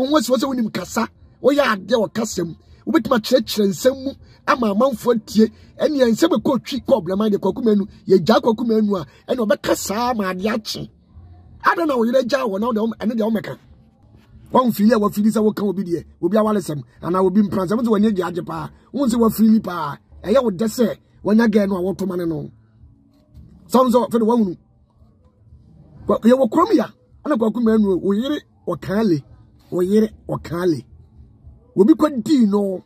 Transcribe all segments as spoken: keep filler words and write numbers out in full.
what's what's winning Cassa? Oh, yeah, there were custom. With my church and some ama man for tea, and ye and several coachy cobbler mind the Kwaku Manu, ye Jacko Manu, and Obacassa, my yachi. I don't know, you're a jar or no, and the Omeka. One fear what Phyllis will come obedient, will be our lesson, and I will be in France. I was one year Japa, once you were Philippa, and I would just say, when again, I want to man and all. Sounds up for the woman. But you will come here, and a Kwaku Manu will hear it or Kali, or hear it or Kali. Will be continued.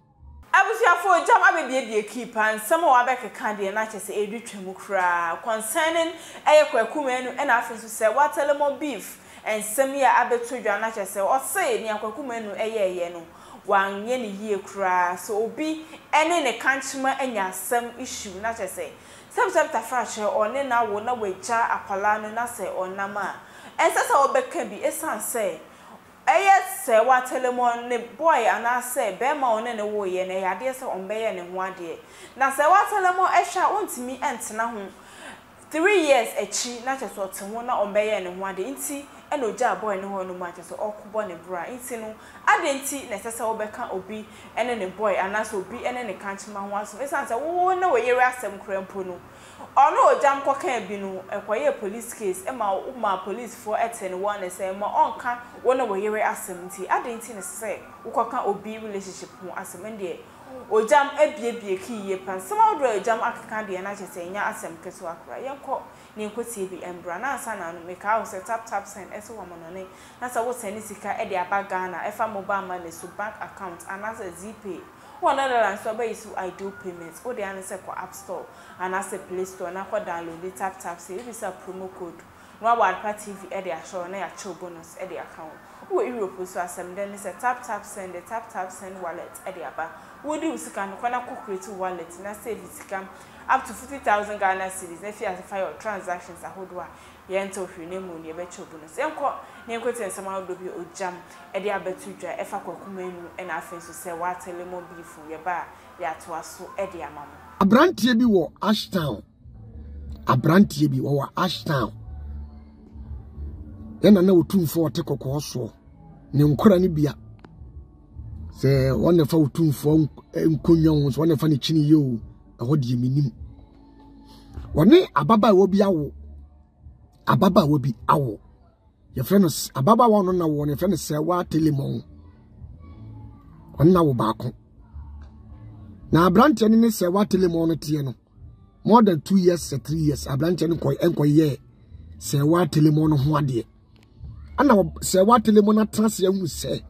I was here for a job. I will be a keeper and some more back a candy and I just a rich mukra concerning a Kwaku Manu and I think to say what Telemo beef. And some year I bet you are not yourself or say near Kwaku Manu a year, no one yen year cry. So be any a countryman and your some issue, not to say. Some chapter fracture or Nina will not wait, child, a palano, not say or Nama. And that's all back can be a son say. Yes, sir, what Telemo ne boy and I say, Bema on any way and a idea so on bay and one day. Now, sir, what Telemo Esha wants me and Tanahum. Three years a chi, not just what Tamona on bay and one day, inti. And no job boy no no matter so all born and bra intinu adenti necessary obeka obi ene ne boy anaso obi ene ne kanche ma ho aso esan se wo na we yere asem krempo no ono ojam kokan bi no ekoye police case e ma ma police for etin one e say ma onka wo na we yere asem nti adenti necessary ukokan obi relationship ho asem ndie ojam ebiebie kiye pan se ma odro ojam akaka de na chese nya asem keso akra yenko Ninko T V and Brana Sana make out tap tap send as a woman on it. That's a what's any sicker at the Abagana, F. Mobile money to bank account, and as a Z P. One other answer is who I do payments, or the answer for App Store, and as a Play Store, and I download the tap tap send is a promo code. No one party T V at the show, and I show bonus at the account. Who Europe so as some then is a tap tap send the tap tap send wallet at the Abba. Would you scan create a wallet and I save it scam? Up to fifty thousand Ghana cedis. If you have to file transactions, I hold one. You enter your name on your virtual bonus. You call, you go to someone who will jam. And they are better to try. If I call you, and I think to say what Telemo beef you buy, you are to us so. And they are mama. A brand T B was Ashtown. A brand T B was Ashtown. Then I know two four take a course. You can't even be a. Say one of our two four. You can't one of any chini you. What do you mean? One day, Ababa will be our Ababa will be our your friend is Ababa one on our one. Your friend is Sewa Telemo on our back. Now, Branton is Sewa Telemo Tieno more than two years, three years. A Branton Coy and Coy Sewa Telemo one day. And now Sewa Telemona Trans Young say,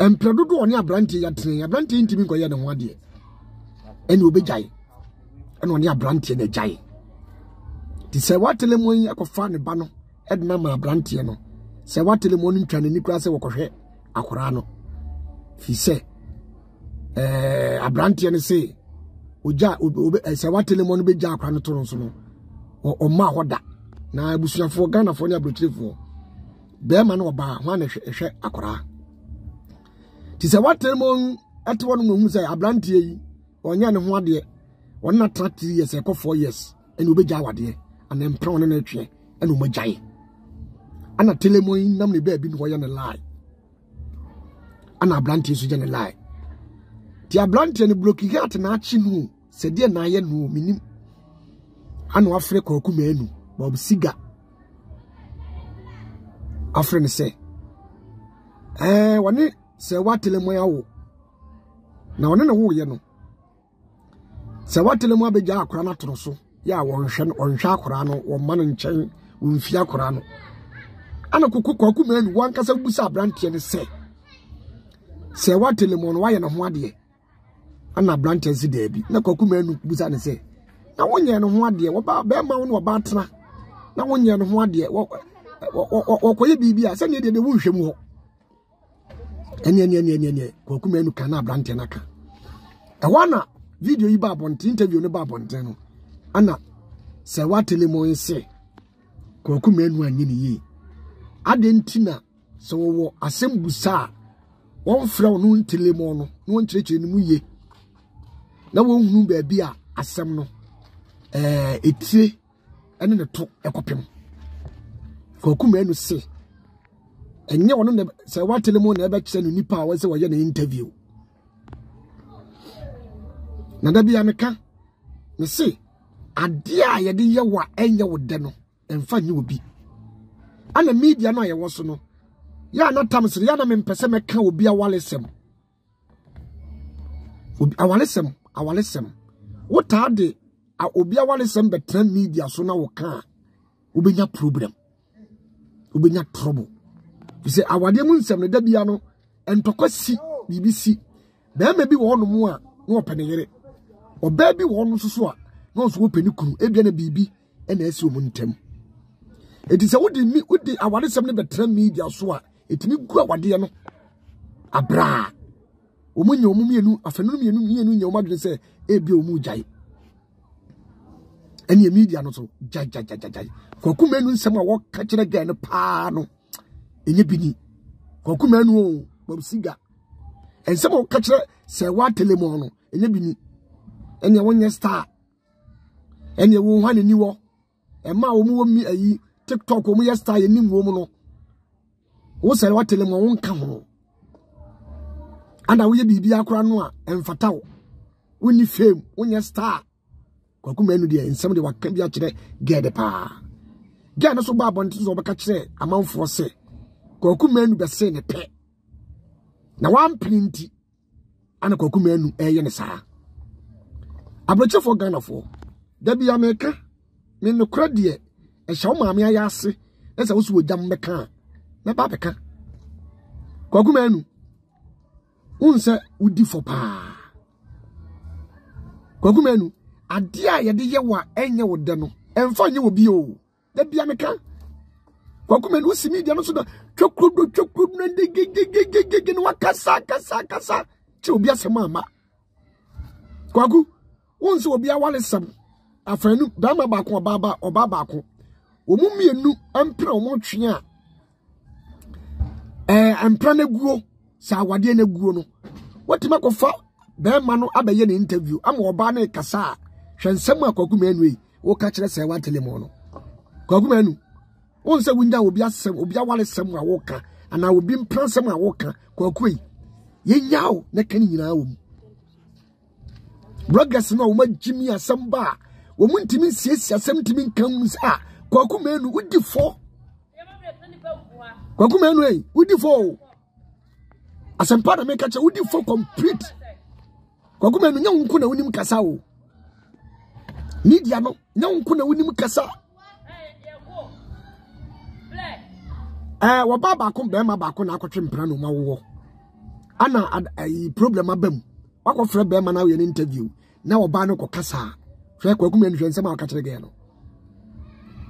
and Produdo on your Branty at three. A Branty into me Coy than one day. And you'll be jay. And on your branty and a jay. To say what Telemo I could find a banner, Edna Brantiano. Say what Telemonin can any grass or cohe, a corano. He said, eh, a branty and say, Uja would be say what Telemon be jack and a toronsono. Or ma hoda. Now I was your four gunner for your beautiful. Bearman or bar, one a shed a cora. To say what Telemon at one who say a branty. On yan one dear, one not three years, a four years, and ube jawa dear, and then prown and nature, and ube jay. And a Telemoin namely baby who yan a lie. And a blanty sujan a lie. Tia blanty and a blocky hat and arching who, said dear Nayan who meaning. And what freak or kumenu, Bob Siga. A friend say, eh, one day, say what Telemoya. Now, I know you know. Say what Telemo be jack crana trosso, ya one shen on shakurano, or man and chain, wumfia corano. And a cuckoo Kwaku Manu, one casabusa branty and say. Say what Telemo, why and a one dear? And a branty as the baby, no Kwaku Manu busan say. Now one year and one dear, what about Bemon or Batra? Now one year and one dear, what could it be? I send you the wound shemo. And yen yen yen yen yen, Kwaku Manu cana branty and aka. A one. Video iba bonti interview ne ba bonti no ana se wa Telemo nse Kwaku Manu anyi ne yi adentina se wo asembusa won fra won Telemo no won treche ne mu ye na won hunu ba bia asem no eh etie ene ne to ekopem Kwaku Manu se enye wono ne se wa Telemo na ebe kye nipa a wese wo ye na interview na da bia meka me se ade a ye de ye wa enye wo de no emfa nye obi ana media no ye wo so no ya na tamsiri ya na mempese meka obi a walesem obi a walesem a walesem what are the a obi a walesem betra media so na wo ka obenya problem obenya trouble. You say our demon sem ne dabiano and tokosi B B C. There may be one more no penny. Or baby one so no so penny crew, Ebian B B, and S Muntem. It is a woody me would the I wanted something but ten media so it me go our deano. Abra Umun your mumianu afternoon and your mother say Ebio Mujai. And your media no so jai jai jai jai. Kwaku Manu someone walk catching again a pano. Enye bini Kwaku Manu babsiga and some of catcher say what Telemo no enye bini enye wonye star enye wo hwan ni wo e ma wo mu mi ayi TikTok wo mu ye star ye ni wo mu no wo say what Telemo won ka ho anda wo ye bibia akora no a emfata wo woni fame wonye star Kwaku Manu de en some de waka bia kire gede pa gede no so ba bonti so obeka kire amanfo se Kwaku Manu bese ne pe na wan plenty ana Kwaku Manu eye ne saa abroche for Ghana for da bi America me no kra de e sha o maame aya ase na se wo so odam meka na ba beka Kwaku Manu unse udi for pa Kwaku Manu ade a ye de ye wa enye wo de no emfa nye obi o da bi America Kwaku Manu si media no so da chokodo chokodo nde gegegegege no akasa akasa akasa che obi asem ama Kwaku wonse obi awalesem afanu dama baako obaba obaba baako omumienu ampra omotwe a eh ampra na guo sa wade na guo no watima kofa be ma no abeye na interview ama oba na kasa hwensem Kwaku Manu yi wo ka kire se wa Telemo no Kwaku Manu on se winda obi asem obi awalesem a woka ana obi mpransem a woka Kwaku yi yenyawo na kan nyina wo bloggers na wo magimi asem ba wo muntimi siesie asem timi nkan sa Kwaku Manu wudi fo Kwaku Manu ei wudi fo asem pa na make a wudi fo complete Kwaku Manu nya wonku na wonim kasa wo media no nya wonku na wonim kasa. Eh wo baba ko be ma ba ko na akotwe mpra no ma wo ana ai problem abam akofre be ma na we interview na wo ba no ko kasa hwe Kwaku Manu hwe nsema akatire ge no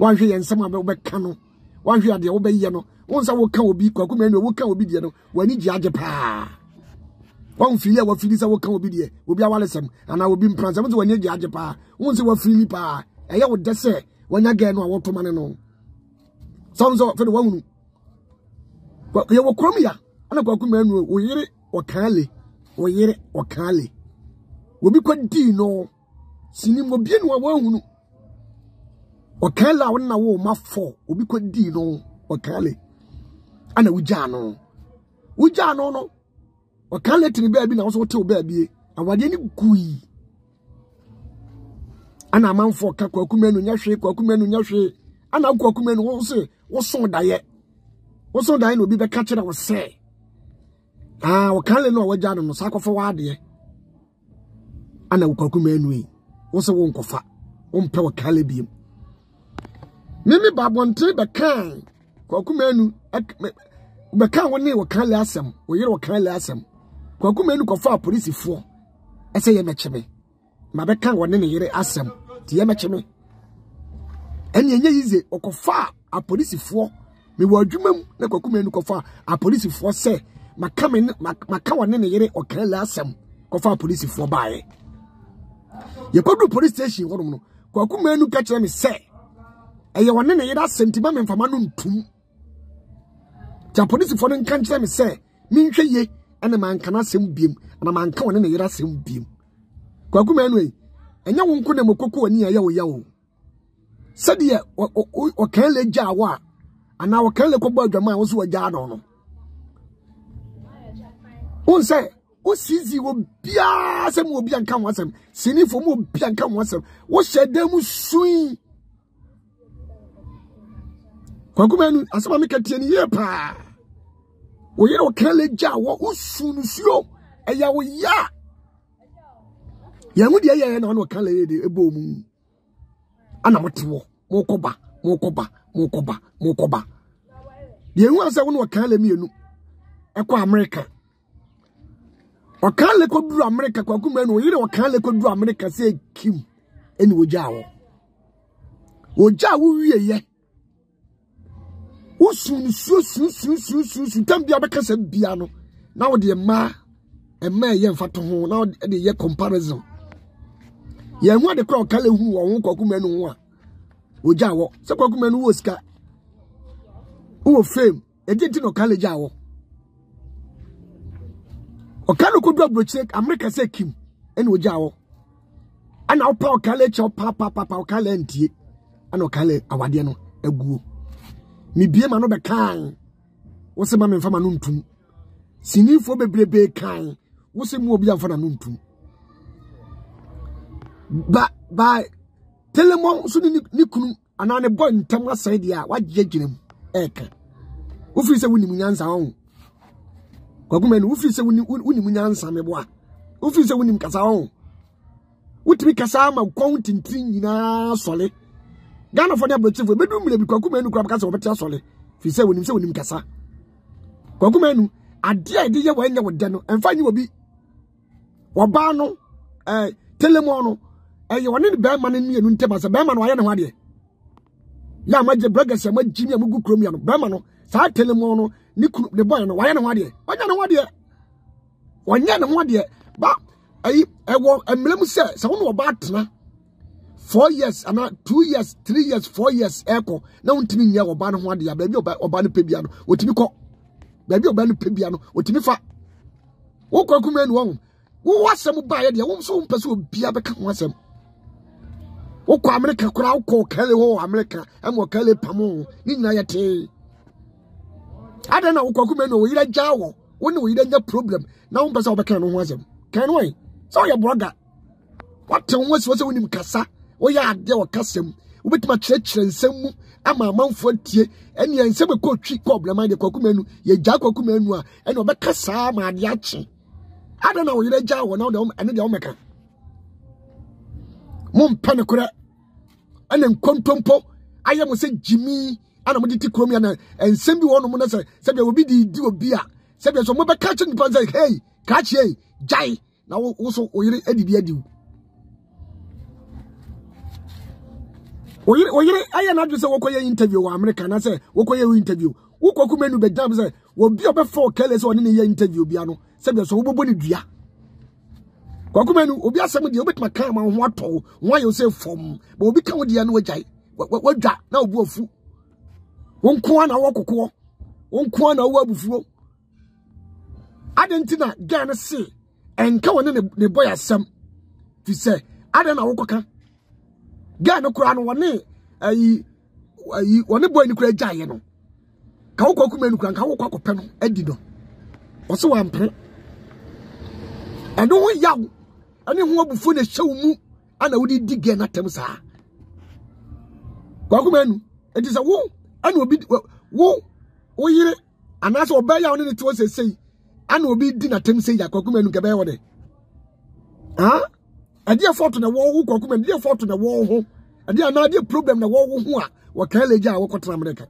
wan hwe nsema be ka no wan hwe ade wo be ye no won sa wo ka obi Kwaku Manu wo ka obi de no wani gi age pa won fili wa fili sa wo ka obi de obi awalesem ana obi mpra nsema so wani gi age pa won se wa fili pa eye wo de se wanya ge no a wo to mane no somzo for the one ye wo kromia ana Kwaku Manu wo yire okale wo yire okale wo bi kwadi no sini mo bi no wa hunu okala wona wo mafo wo bi kwadi no okale ana uja no uja no no okale tini baabi na wo so te baabi awade ni gui ana manfo ka Kwaku Manu nya hwe Kwaku Manu nya hwe ana Kwaku Manu wo se wo so daye also, I will be the catcher. I will say, ah, we can't know what Jan was for what year. And I will Kwaku Manu. Also, won't go fat. Won't power Calibium. Mimi Babon Tree, but can Kwaku Manu, but can one name or can't last them, or you or can't last them. Kwaku Manu go far police for. I say, Yamacheme. My back can't one name, you ask them. Yamacheme. And ye easy or go far a police for. Me wadwumam na Kwaku Manu kofa a police for say maka me maka wone ne yere okala asem kofa a police for bae ye kodu police station wonu no Kwaku Manu ka kire me say eye wone ne yere asentima me mfama no ntum ja police for no kan kire me say me nhwe ye ana manka na asem biem ana manka wone ne yere asem biem Kwaku Manu e enya wonko na mokoko ani ya wo ya wo sade ye okala gya wa ana wakale ko bwa dwama wo so wagya no no unse o sizi wo bia sem wo bia nkan wasem sinifo mo bia nkan wasem wo hyedam sui Kwaku Manu asema mekete ni ye pa wo ye wo kaleja wo usunu suo eya wo ya ya mu de ya na wo kale de ebomu ana motewo mo koba mo koba mo koba mo koba ye hu asa wo no kale mienu ekọ America o kale ko duru America Kwaku Manu wo yire wo kale ko duru America se kim eni wo jawo wo jawo wiye ye wo sun su su su su su su tambia be kasa bia no na wo de ma e ma ye mfato ho na wo de ye comparison ye hu de ko kale hu wo wo Kwaku Manu ho a wo jawo se Kwaku Manu wo sika wo fame e didi no kale jawo O kanu ko do abrochek America say kim ene ojawo ana opa o kale che opa pa pa pa o kale ntie ana o kale awade no aguo mi bie ma no be kan wo se ma me mfa ma no ntum sinifo bebrebe kan wo se mu obi amfa na no ntum ba ba Telemo so ni ni kunu ana ne boy ntam asan dia wa gyeginam eka wo firi se woni mu nyansa ho Kwaku Manu ufi se wuni wuni munyansa meboa ufi se wuni mkasa ho utimi kasa ma kwonti ntin na sole Ghana for the brother bedu mle bi Kwaku Manu kwa kasa obeti asole fi se wuni se wuni mkasa Kwaku Manu ade ade ye wanya wode no emfa nyi obi oba no eh Telemo no eh ye woni be ma ne mienu ntema se be ma no aye ne ho ade ya maje braga se ma jimi amugu krom ya no be ma no sa Telemo no Niku the boy no why no wadi wanya no wadi wanya no wadi ba ayi ewo emlemu se se won oba atena four years ana two years three years four years eko na wontimi nya oba no wadi ya ba bi oba no pebia no otimi ko ba bi oba no pebia no otimi fa wo Kwaku Manu won wo wasem ba ye de wo so mpese obia beka ho asem wo kwa America kura wo ko kale ho America am wo kale pamo ni nya yete I don't know Kwaku Manu we like jawo when we don't get problem now we person obeka no ho asem can we so your brother what you was was when him kasa we ya ade o kasem we betima chere chere nsem mu ama amanfo tie ene nsem ko twi problem ade Kwaku Manu ye ja Kwaku Manu a ene obeka saa ma ade ache I don't know we like jawo now the ene de omeka mum pane kura ene nkontompo ayem se jimi ana moditi krom ya na ensem bi wono mo na se se bia obi di di obi a se bia so mo be catch ni pan say hey catch hey jai na wo so oyire adidi adiu oyire oyire aya na adwo se wo koye interview wa America na se wo koye interview wo Kwaku Manu be jam se obi obefo kele se oni ne ye interview bia no se bia so wo bobo ni dua Kwaku Manu obi asem de obetima kan ma ho ato ho ayo se fom ba obi kan wo de na wo jai wo dwa na obu afu won kwa na wo kokwo won kwa na wo abufuo adentina gane se enka wona ne boy asem fi se aden na wo koka gane kura no woni ayi ayi woni boy ni kura jaaye no ka wo Kwaku Manu kura ka wo kwa kopɛ no adi do wo se wa mpre ado wo yaw ane ho abufuo ne hyew mu ana wo di di gane atem saa Kwaku Manu enti sa wo ana obi wo wo yire anaso obeya woni ne to sesei ana obi di na tem sei ya Kwaku Manu ke be wode ha ade afoto na wo wo Kwaku Manu de afoto na wo ho ade ana de problem na wo wo ho a wo kale ja wo kɔtena America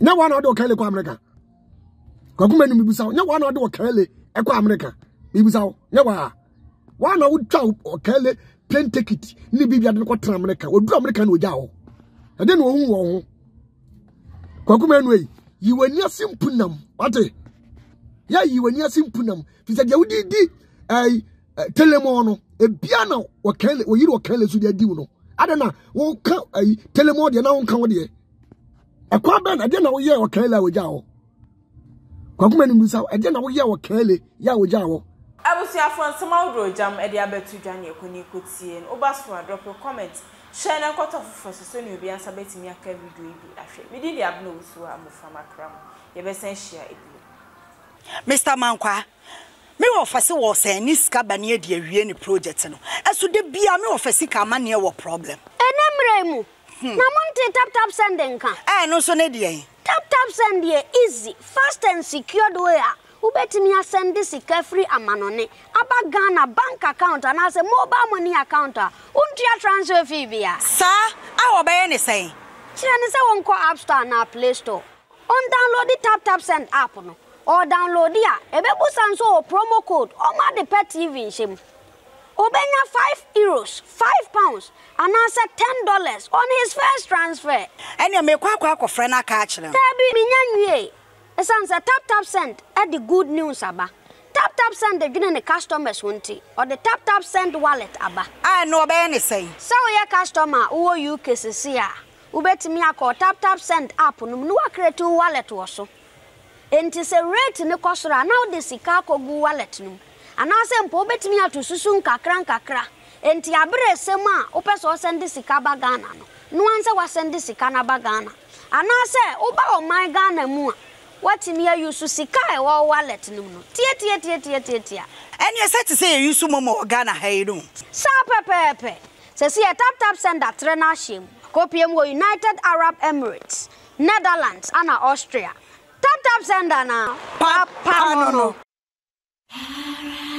na wa na de wo kale kɔ America Kwaku Manu mibusa nya wa na de wo kale e kɔ America mibusa wo nya wa wa na wo twa wo kale plane ticket ni bibia de kɔtena America wo du America na wo ja wo ade na wo hu wo ho Kwaku Manu you were near simpunam. What eh? Yeah, you were near simpunam. He said, you did a Telemono, a piano, or Kelly, or you were Kelly to the Duno. I don't know. Won't come a Telemo, the now come here. A quaban, I don't know where or Kelly with Yao. Kwaku Manu, I don't know where or Kelly, Yao Jao. I will see our friends some outdoor jam at the Abbot to Daniel when you could see an Obaswa drop your comments. Share na kwata fufuso so ne obi ansa betimi aka video ibi ahwe me di dia bno usu a mo fama kram ye be sen share ibi Mister Mankwa me ofase wo se ni sika ba ne de awie ni project no eso de bia me ofase ka ma ne wo problem enemre mu na monte tap tap send nka eh no so ne de tap tap send here easy fast and secured way ubetimi asend sika free amanone aba Ghana bank account and as a mobile money account untia transfer fee bia sir awo be ne say chira ne say won ko app store na play store on download the tap tap send app no or download here, ebe busan so promo code on Adepa T V shemu. Obenya five euros, five pounds, and answer ten dollars on his first transfer. Any me kwa kwa kwa friend catch them. Tabi minyanwe. Esanse tap tap send at the good news aba. Tap tap send the gina ne customers wunti or the tap tap send wallet aba. I no be any say. So your customer who U K C C a. Ubetimi akọ tap tap send app no nwa create wallet wo so. Enti se rate ne kosora now de sika kogu wallet num ana se mpo betimi atususu nkakra nkakra enti abere sema opeso o send sika ba Ghana no no anse wa send sika na ba Ghana ana se oba o man Ghana mu a watimi ya yusu sika e wo wallet num no tie tie tie tie tie tie eni se ti se yusu momo Ghana hai no sa pepepe se se tap tap send atre na shim kopiem wo United Arab Emirates, Netherlands and Austria. Tap tap send now. Papa no no.